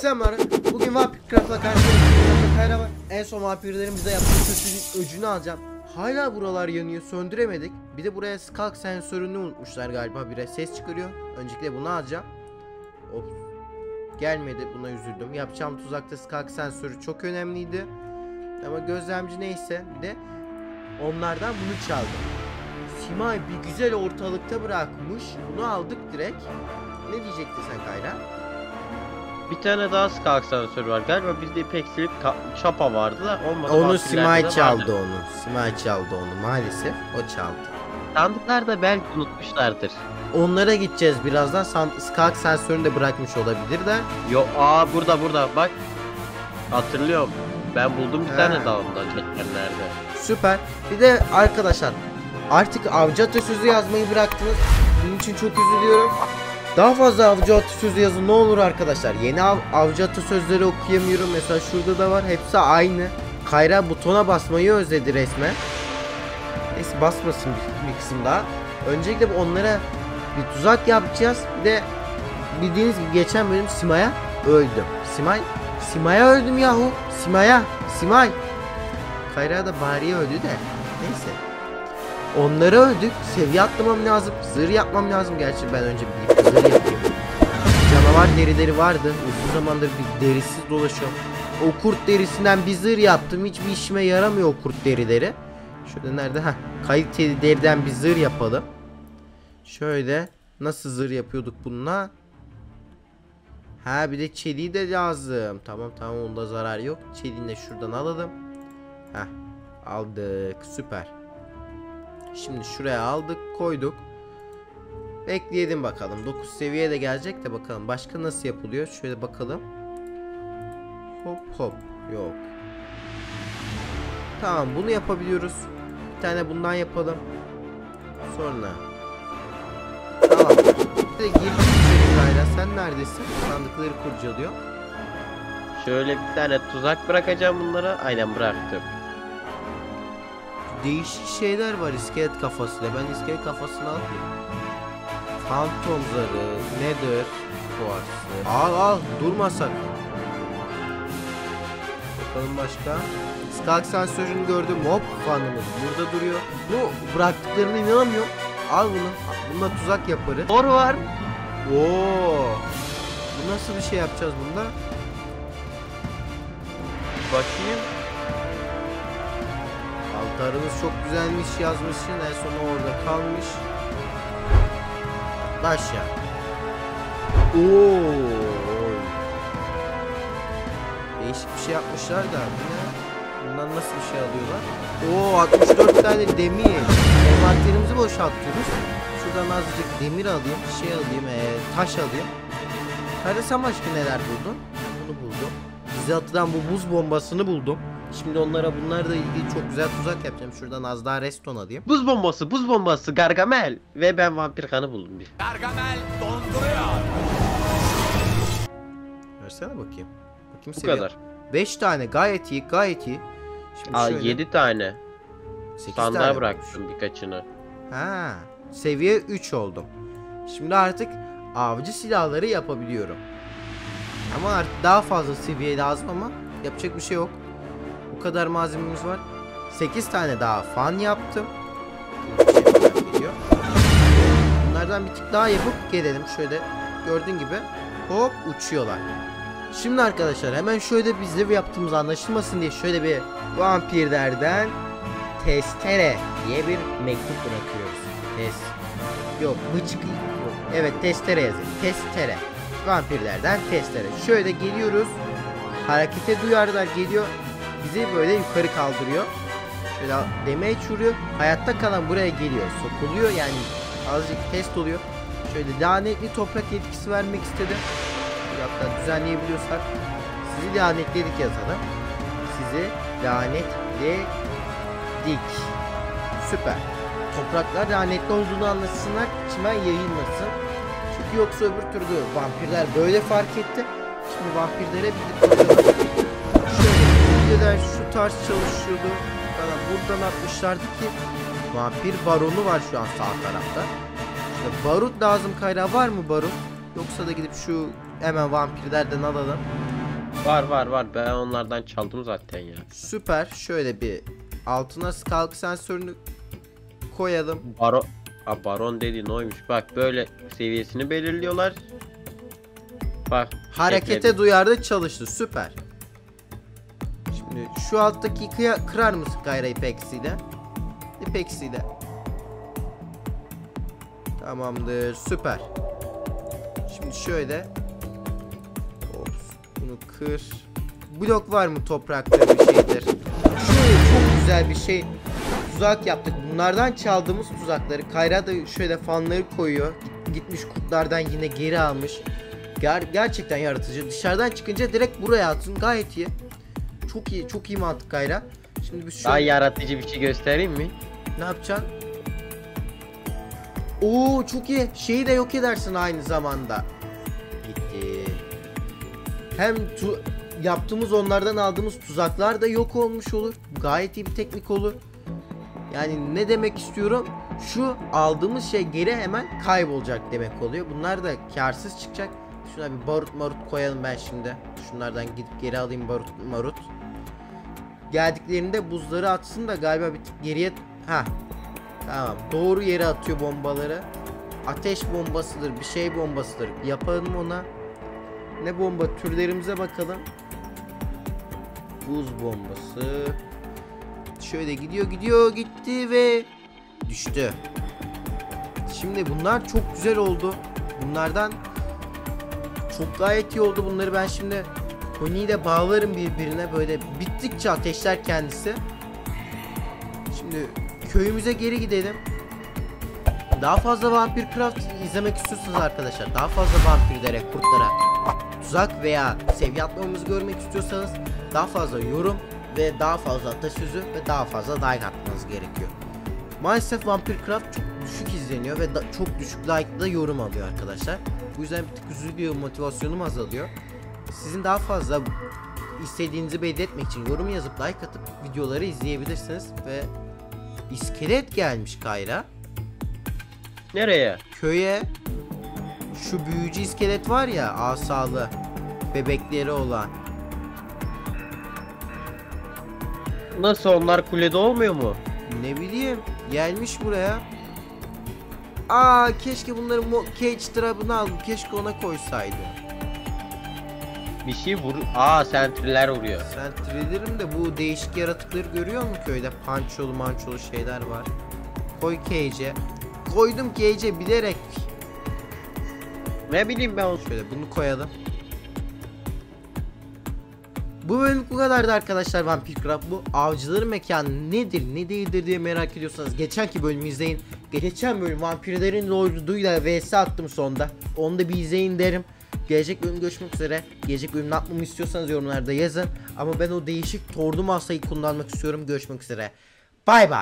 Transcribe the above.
Selamlar. Bugün Vampircraft'la karşınızdayım. Kayra var. En son vampirlerin bize yaptığı kötülüğün öcünü alacağım. Hala buralar yanıyor, söndüremedik. Bir de buraya skalk sensörünü unutmuşlar galiba. Bir ses çıkarıyor. Öncelikle bunu alacağım. Of. Gelmedi, buna üzüldüm. Yapacağım tuzakta skalk sensörü çok önemliydi. Ama gözlemci neyse, bir de onlardan bunu çaldım. Simay bir güzel ortalıkta bırakmış. Bunu aldık direkt. Ne diyecektin sen Kayra? Bir tane daha skalk sensörü var galiba, bizde ipek silip çapa vardı da olmadı. Onu Simay çaldı onu. Simay çaldı onu maalesef, o çaldı. Sandıklarda belki unutmuşlardır. Onlara gideceğiz birazdan, skalk sensörünü de bırakmış olabilir de. Yo aa, burada bak. Hatırlıyorum. Ben buldum bir tane daha ondan çekimlerde. Süper. Bir de arkadaşlar artık avcı atasözü yazmayı bıraktınız. Bunun için çok üzülüyorum. Daha fazla avcı atasözü yazın ne olur arkadaşlar. Yeni avcı atasözleri okuyamıyorum. Mesela şurada da var. Hepsi aynı. Kayra butona basmayı özledi resmen. Neyse, basmasın bir kısım daha. Öncelikle onlara bir tuzak yapacağız. Bir de bildiğiniz gibi geçen bölüm Simay'a öldüm. Simay'a öldüm yahu. Simay. Kayra da bariye öldü de. Neyse. Onları öldük. Seviye atlamam lazım. Zırh yapmam lazım. Gerçi ben önce bir zırh yapayım. Canavar derileri vardı. Uzun zamandır bir derisiz dolaşıyorum. O kurt derisinden bir zırh yaptım. Hiçbir işime yaramıyor o kurt derileri. Şöyle nerede? Heh. Kaliteli deriden bir zırh yapalım. Şöyle. Nasıl zırh yapıyorduk bununla? Ha, bir de çeliği de lazım. Tamam, onda zarar yok. Çeliğini de şuradan alalım. Heh. Aldık. Süper. Şimdi şuraya aldık, koyduk. Bekleyelim bakalım. 9 seviyeye de gelecek de bakalım. Başka nasıl yapılıyor? Şöyle bakalım. Hop. Yok. Tamam, bunu yapabiliyoruz. Bir tane bundan yapalım. Sonra. Tamam. Sen neredesin? Sandıkları kurcalıyor. Şöyle bir tane tuzak bırakacağım bunlara. Aynen, bıraktım. Değişik şeyler var iskelet kafasıyla. Ben iskelet kafasını alayım. Phantom zarı, nether kuarsı. Al durmasak. Bakalım başka. Skalk sensörünü gördüm. Hop, fanımız burada duruyor. Bu bıraktıklarına inanamıyorum. Al bunu. Bununla tuzak yaparız. Boru var. Oo. Bu nasıl bir şey yapacağız bunda? Bakayım. Altarınız çok güzelmiş yazmışsın. En sonu orada kalmış. Taş ya. Oo. Değişik bir şey yapmışlar da. Bundan nasıl bir şey alıyorlar? Oo, 64 tane demir. Envanterimizi boşaltıyoruz. Şuradan azıcık demir alayım, taş alayım. Karasam aşkı neler buldum? Bunu buldum. Bize atılan bu buz bombasını buldum. Şimdi onlara bunlarla ilgili çok güzel tuzak yapacağım. Şuradan az daha reston alayım. Buz bombası Gargamel. Ve ben vampir kanı buldum bir. Gargamel donduruyor. Versene bakayım. Bu seviye kadar. 5 tane gayet iyi. Şimdi aa, şöyle. 7 tane. 8 tane bıraktım birkaçını. Ha, seviye 3 oldum. Şimdi artık avcı silahları yapabiliyorum. Ama artık daha fazla seviye lazım ama yapacak bir şey yok. Bu kadar malzememiz var. 8 tane daha fan yaptım. Bunlardan bir tık daha yapıp gelelim. Şöyle gördüğün gibi hop uçuyorlar. Şimdi arkadaşlar hemen şöyle bizle bir yaptığımız anlaşılmasın diye şöyle bir vampirlerden testere diye bir mektup bırakıyoruz. Evet, testere yazın. Testere. Vampirlerden testere. Şöyle geliyoruz. Harekete duyarlar geliyor. Bizi böyle yukarı kaldırıyor. Şöyle demeye çürüyor. Hayatta kalan buraya geliyor. Sokuluyor yani. Azıcık test oluyor. Şöyle lanetli toprak yetkisi vermek istedi. Hatta düzenleyebiliyorsak. Sizi lanetledik yazalım. Sizi lanetledik. Süper. Topraklar lanetli olduğunu anlasınlar. Çimen yayılmasın. Çünkü yoksa öbür türlü vampirler böyle fark etti. Şimdi vampirlere bildirip şu tarz çalışıyordu. Bana buradan atmışlardı ki vampir baronu var şu an sağ tarafta. İşte barut lazım Kayra, var mı barut? Yoksa da gidip şu hemen vampirlerden alalım. Var. Ben onlardan çaldım zaten ya. Süper. Şöyle bir altına skalk sensörünü koyalım. Baron dediğin oymuş. Bak böyle seviyesini belirliyorlar. Bak. Harekete ekledim. Duyardı, çalıştı. Süper. Şimdi şu alttaki kırar mısın Kayra ipeksiyle? İpeksiyle. Tamamdır. Süper. Şimdi şöyle. Kır. Blok var mı toprakta bir şeydir? Şöyle çok güzel bir şey. Tuzak yaptık. Bunlardan çaldığımız tuzakları. Kayra da şöyle fanları koyuyor. Gitmiş kurtlardan yine geri almış. Gerçekten yaratıcı. Dışarıdan çıkınca direkt buraya atsın. Gayet iyi. Çok iyi. Çok iyi mantık Kayra. Şimdi biz şöyle... Daha yaratıcı bir şey göstereyim mi? Ne yapacaksın? Oo çok iyi. Şeyi de yok edersin aynı zamanda. Gitti. Hem yaptığımız onlardan aldığımız tuzaklar da yok olmuş olur. Gayet iyi bir teknik olur. Yani ne demek istiyorum? Şu aldığımız şey geri hemen kaybolacak demek oluyor. Bunlar da karsız çıkacak. Şuna bir barut marut koyalım ben şimdi. Şunlardan gidip geri alayım barut marut. Geldiklerinde buzları atsın da galiba bir tık geriye... Ha. Tamam. Doğru yere atıyor bombaları. Ateş bombasıdır, bir şey bombasıdır. Yapalım ona. Ne bomba? Türlerimize bakalım. Buz bombası. Şöyle gidiyor. Gitti ve düştü. Şimdi bunlar çok güzel oldu. Bunlardan çok gayet iyi oldu. Bunları ben şimdi koniyle bağlarım birbirine. Böyle bittikçe ateşler kendisi. Şimdi köyümüze geri gidelim. Daha fazla Vampircraft izlemek istiyorsanız arkadaşlar, daha fazla vampirlere, kurtlara tuzak veya seviye atmamızı görmek istiyorsanız daha fazla yorum ve daha fazla atasözü ve daha fazla like atmanız gerekiyor. Maalesef Vampircraft çok düşük izleniyor ve çok düşük like'da yorum alıyor arkadaşlar. Bu yüzden bir tık üzülüyor, motivasyonum azalıyor. Sizin daha fazla istediğinizi belirtmek için yorum yazıp like atıp videoları izleyebilirsiniz. Ve iskelet gelmiş Kayra. Nereye? Köye. Şu büyücü iskelet var ya, asalı, bebekleri olan. Nasıl, onlar kulede olmuyor mu? Ne bileyim, gelmiş buraya. Aa, keşke bunları cage trap'ına aldım, keşke ona koysaydı. Bir şey vur. Aa, sentriler vuruyor. Sentrilerim de bu değişik yaratıkları görüyor mu köyde? Pançolu mançolu şeyler var. Koy cage'e. Koydum cage'e bilerek. Ne bileyim ben onu. Şöyle bunu koyalım. Bu bölüm bu kadardı arkadaşlar. Vampircraft bu. Avcıların mekanı nedir ne değildir diye merak ediyorsanız geçenki bölümü izleyin. Geçen bölüm vampirlerin lorduyla vs attım sonda. Onu da bir izleyin derim. Gelecek bölüm görüşmek üzere. Gelecek bölüm ne yapmamı istiyorsanız yorumlarda yazın. Ama ben o değişik tordu masayı kullanmak istiyorum. Görüşmek üzere. Bay bay.